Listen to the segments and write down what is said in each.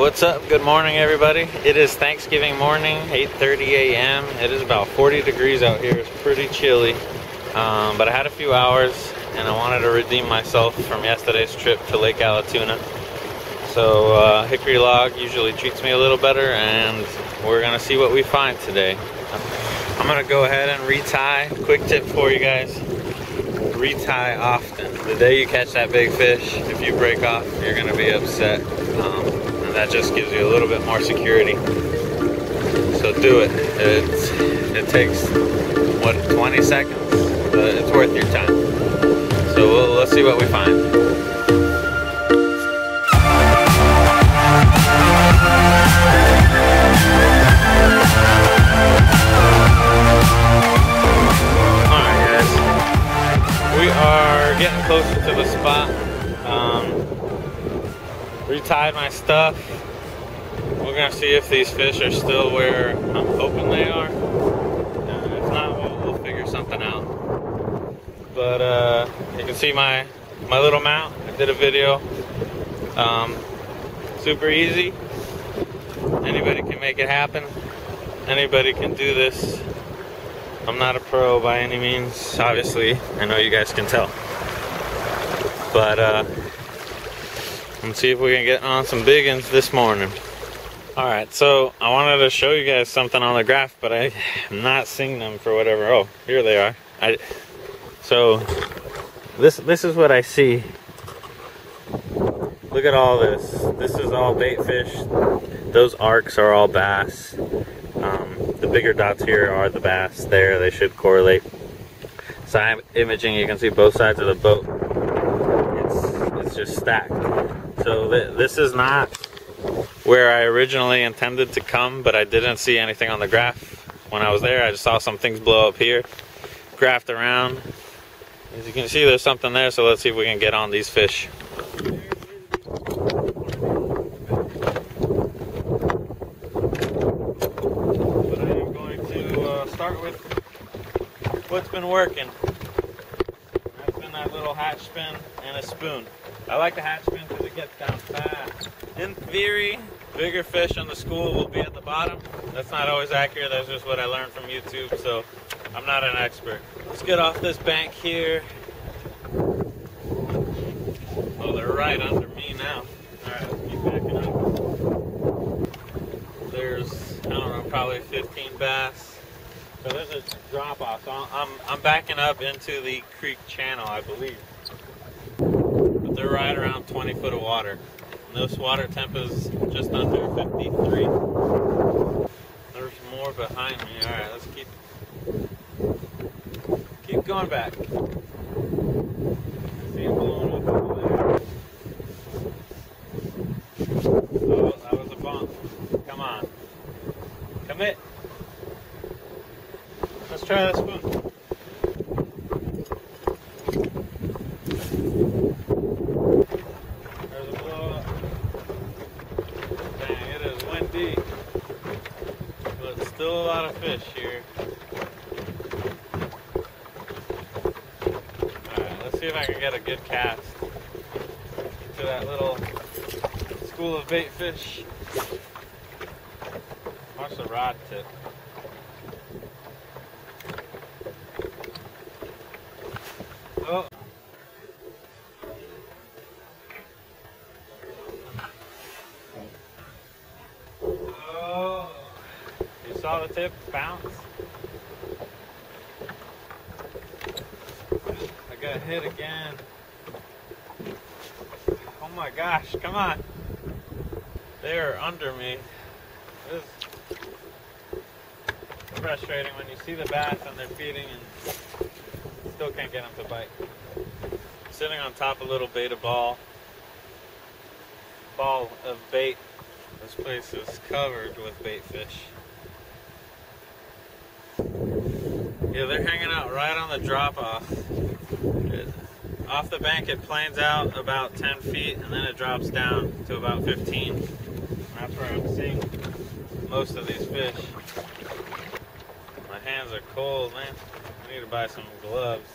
What's up? Good morning, everybody. It is Thanksgiving morning, 8:30 a.m. It is about 40 degrees out here. It's pretty chilly, but I had a few hours and I wanted to redeem myself from yesterday's trip to Lake Allatoona. So Hickory Log usually treats me a little better, and we're gonna see what we find today. I'm gonna go ahead and retie. Quick tip for you guys: retie often. The day you catch that big fish, if you break off, you're gonna be upset. And that just gives you a little bit more security. So do it. It takes, what, 20 seconds? But it's worth your time. So let's see what we find. Getting closer to the spot. Retied my stuff. We're gonna see if these fish are still where I'm hoping they are. If not, we'll figure something out. But you can see my little mount. I did a video. Super easy. Anybody can make it happen. Anybody can do this. I'm not a pro by any means, obviously. I know you guys can tell. But let's see if we can get on some big ones this morning. Alright, so I wanted to show you guys something on the graph, but I'm not seeing them for whatever. Oh, here they are. So this is what I see. Look at all this. This is all bait fish. Those arcs are all bass. The bigger dots here are the bass there. They should correlate. Side imaging, you can see both sides of the boat. It's just stacked. So this is not where I originally intended to come, but I didn't see anything on the graph when I was there. I just saw some things blow up here, graphed around. As you can see, there's something there, so let's see if we can get on these fish. Start with what's been working. That's been that little hatch spin and a spoon. I like the hatch spin because it gets down fast. In theory, bigger fish on the school will be at the bottom. That's not always accurate. That's just what I learned from YouTube, so I'm not an expert. Let's get off this bank here. Oh, they're right under me now. Alright, let's keep backing up. There's, I don't know, probably 15 bass. So there's a drop-off, so I'm backing up into the creek channel, I believe. But they're right around 20 foot of water. And this water temp is just under 53. There's more behind me. Alright, let's keep going back. I see them blowing up over there. Oh, that was a bump. Come on. Commit. Let's try this one. There's a blow up. Dang, it is windy. But still a lot of fish here. Alright, let's see if I can get a good cast to that little school of bait fish. Watch the rod tip. Oh. Oh. You saw the tip bounce? I got hit again. Oh my gosh, come on. They're under me. This is frustrating when you see the bass and they're feeding and still can't get them to bite. Sitting on top of a little ball of bait. This place is covered with bait fish. Yeah, they're hanging out right on the drop off. Off the bank it planes out about 10 feet and then it drops down to about 15. And that's where I'm seeing most of these fish. My hands are cold, man. I need to buy some gloves.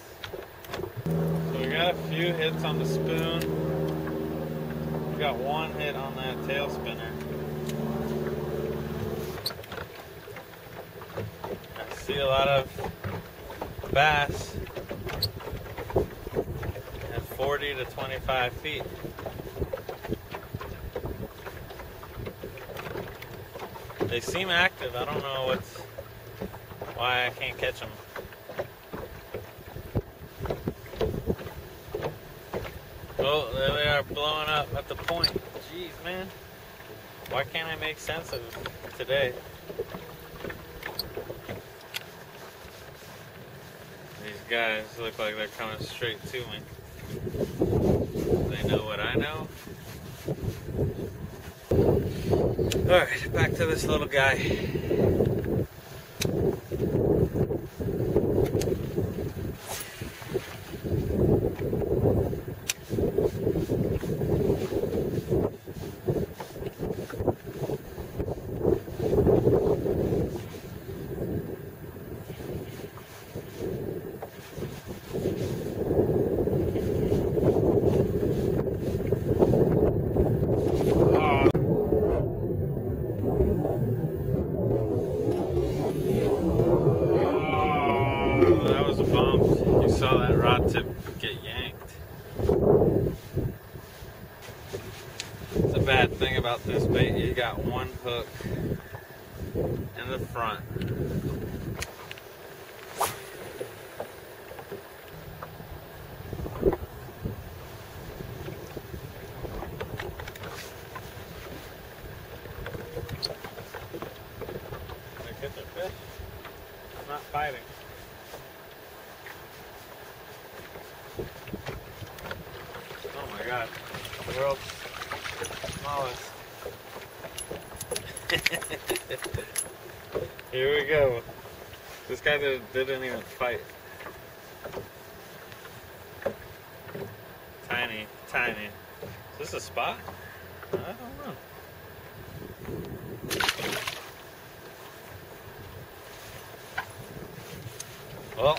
So we got a few hits on the spoon. We got one hit on that tail spinner. see a lot of bass at 40 to 25 feet. They seem active. I don't know why I can't catch them. Oh, there they are, blowing up at the point. Jeez, man. Why can't I make sense of it today? These guys look like they're coming straight to me. They know what I know. Alright, back to this little guy. About this bait, you got one hook in the front. Did I get the fish? I'm not fighting. Oh my god, the world's smallest. Here we go. This guy didn't even fight. Tiny, tiny. Is this a spot? I don't know. Well,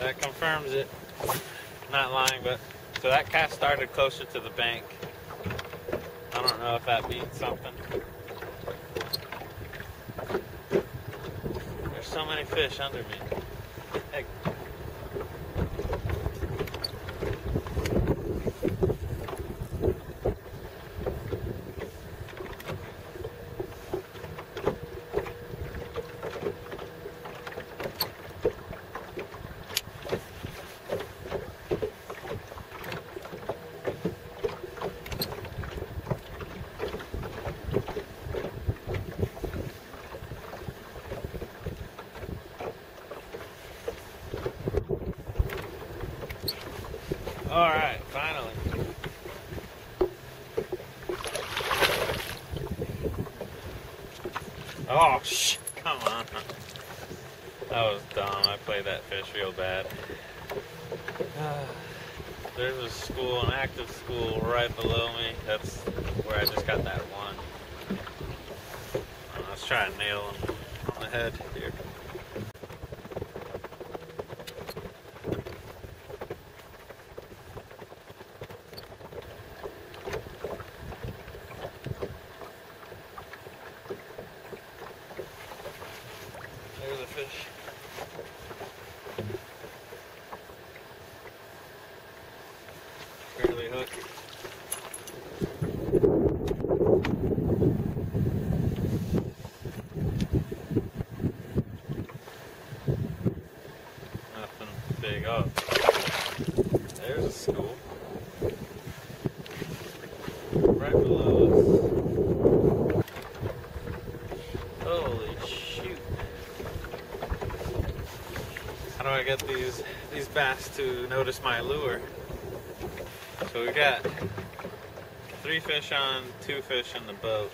that confirms it. Not lying, but so that cast started closer to the bank. I don't know if that means something. There's so many fish under me. Heck. Alright, finally. Oh, come on. That was dumb. I played that fish real bad. There's a school, an active school right below me. That's where I just got that one. Let's try and nail him on the head here. Fairly hooky. Nothing big up. There's a school. Right below us. Holy shoot. How do I get these bass to notice my lure? So we got 3 fish on, 2 fish in the boat.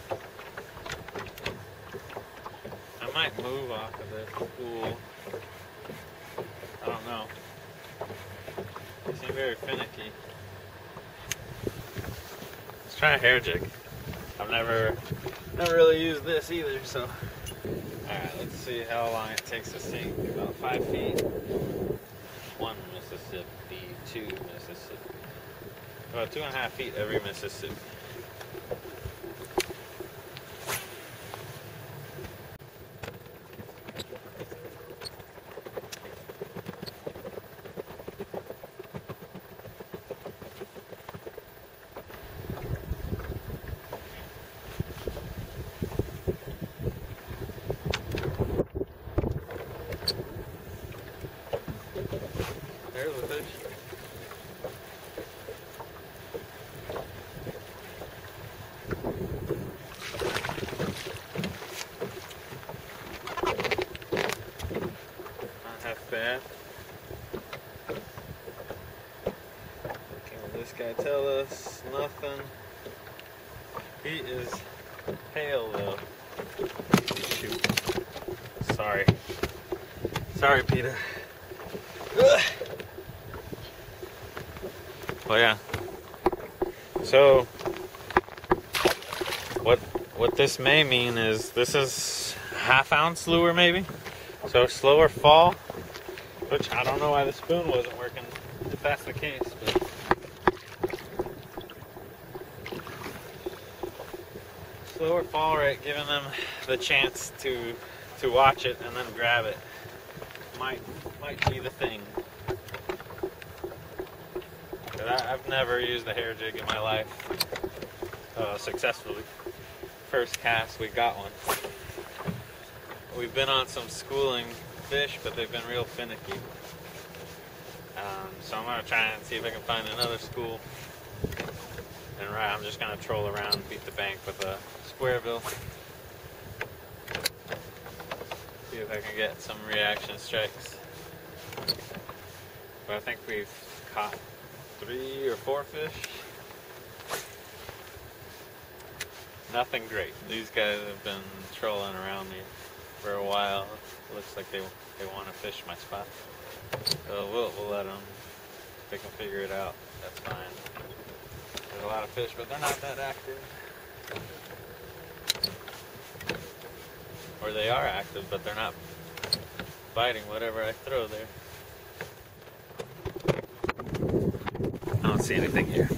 I might move off of this pool. I don't know. They seem very finicky. Let's try a hair jig. I've never really used this either, so. Alright, let's see how long it takes to sink. About 5 feet. 1 Mississippi, 2 Mississippi. About 2.5 feet every Mississippi. there with it. Not half bad. Can this guy tell us? Nothing. He is pale though. Shoot. Sorry. Sorry, Peter. Ugh. Oh yeah. So what this may mean is this is half-ounce lure maybe. So slower fall, which I don't know why the spoon wasn't working if that's the case, but slower fall rate, giving them the chance to watch it and then grab it, might be the thing. But I've never used a hair jig in my life successfully. First cast, we got one. We've been on some schooling fish, but they've been real finicky. So I'm gonna try and see if I can find another school. And right, I'm just gonna troll around, beat the bank with a squareville. See if I can get some reaction strikes. But I think we've caught 3 or 4 fish. Nothing great. These guys have been trolling around me for a while. It looks like they want to fish my spot. So we'll let them. If they can figure it out, that's fine. There's a lot of fish, but they're not that active. Or they are active, but they're not biting whatever I throw there. I don't see anything here.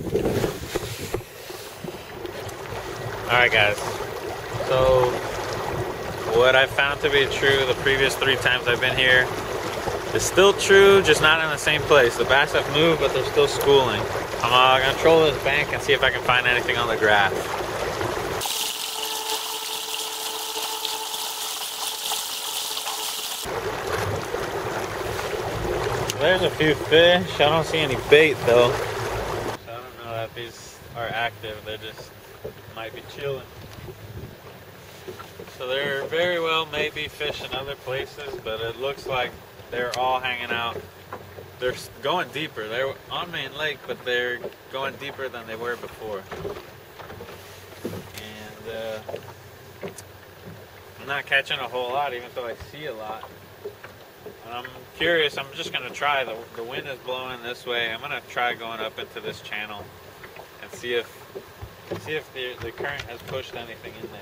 Alright guys, so what I found to be true the previous 3 times I've been here is still true, just not in the same place. The bass have moved, but they're still schooling. I'm gonna troll this bank and see if I can find anything on the graph. There's a few fish. I don't see any bait though. So I don't know that these are active. They just might be chilling. So there very well may be fish in other places, but it looks like they're all hanging out. They're going deeper. They're on main lake, but they're going deeper than they were before. And I'm not catching a whole lot, even though I see a lot. And I'm curious. I'm just going to try. The wind is blowing this way. I'm going to try going up into this channel and see if the current has pushed anything in there.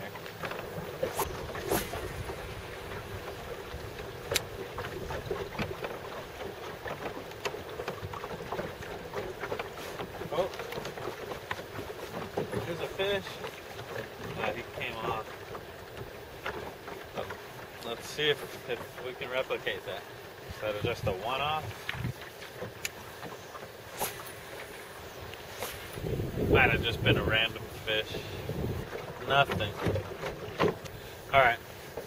See if we can replicate that. So that is just a one-off. Might have just been a random fish. Nothing. Alright.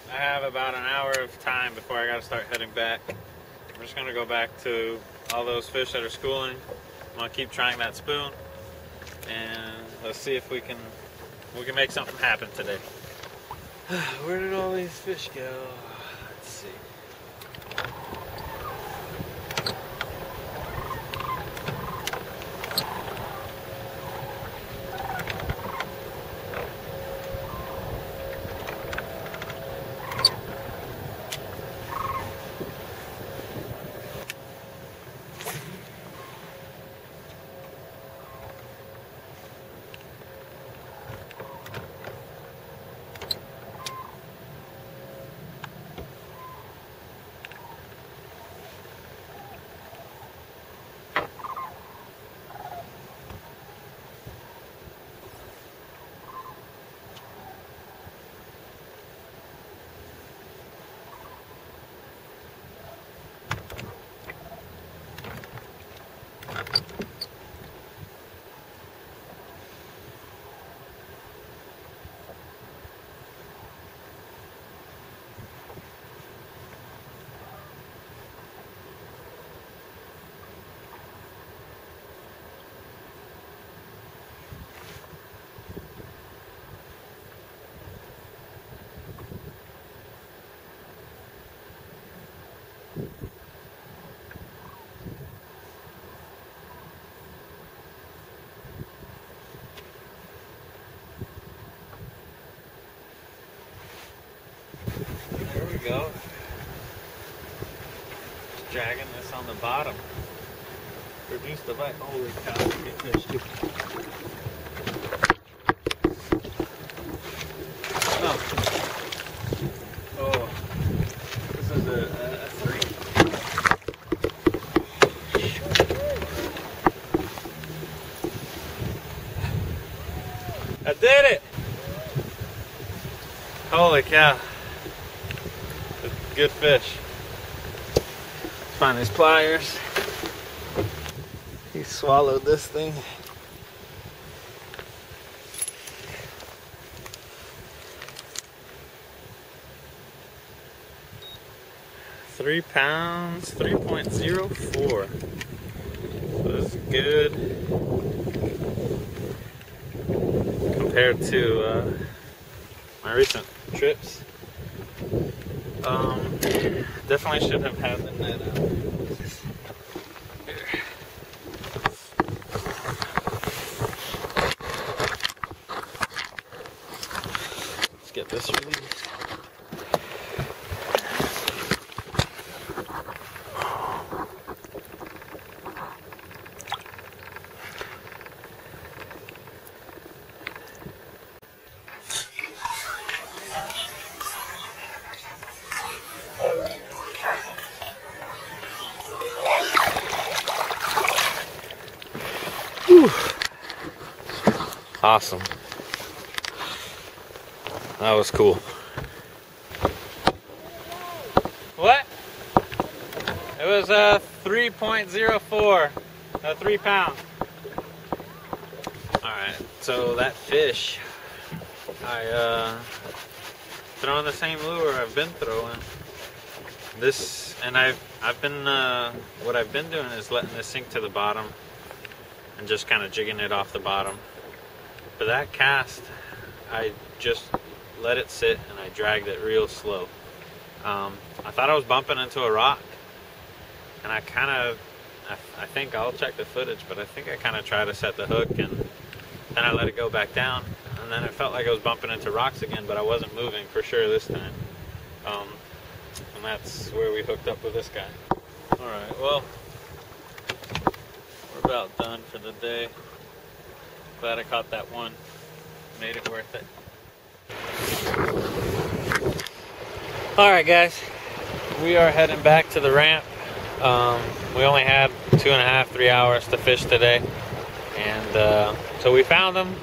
I have about an hour of time before I gotta start heading back. I'm just gonna go back to all those fish that are schooling. I'm gonna keep trying that spoon. And let's see if we can make something happen today. Where did all these fish go? Let's see. wagon that's on the bottom. Reduce the bite. Holy cow, get this too. Oh. Oh. This is a three. I did it! Holy cow. Good fish. Let's find his pliers. He swallowed this thing. £3, 3.04. So this is good compared to my recent trips. Definitely should have had the net out. Here. Let's get this released. Awesome. That was cool. What? It was a 3.04, a 3 pound. Alright, so that fish, I throwing the same lure I've been throwing. This, and I've been, what I've been doing is letting this sink to the bottom and just kind of jigging it off the bottom. For that cast, I just let it sit and I dragged it real slow. I thought I was bumping into a rock, and I kind of, I think I'll check the footage, but I think I kind of tried to set the hook and then I let it go back down, and then it felt like I was bumping into rocks again, but I wasn't moving for sure this time. And that's where we hooked up with this guy. All right, well, we're about done for the day. Glad I caught that one. Made it worth it. Alright guys, we are heading back to the ramp. We only had 2.5–3 hours to fish today. And so we found them.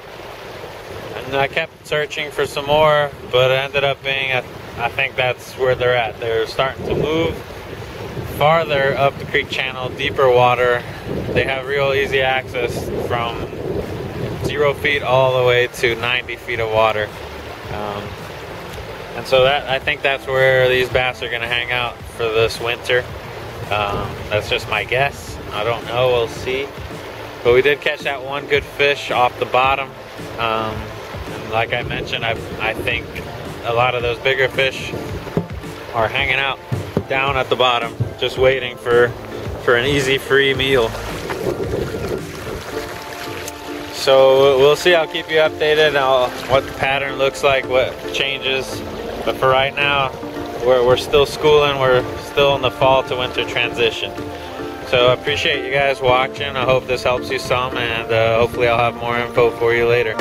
And I kept searching for some more, but it ended up being, I think that's where they're at. They're starting to move farther up the creek channel, deeper water. They have real easy access from 0 feet all the way to 90 feet of water, and so that, I think that's where these bass are going to hang out for this winter. That's just my guess. I don't know, we'll see. But we did catch that one good fish off the bottom. And like I mentioned, I think a lot of those bigger fish are hanging out down at the bottom, just waiting for an easy free meal. So we'll see, I'll keep you updated on what the pattern looks like, what changes. But for right now, we're still schooling, we're still in the fall to winter transition. So I appreciate you guys watching, I hope this helps you some, and hopefully I'll have more info for you later.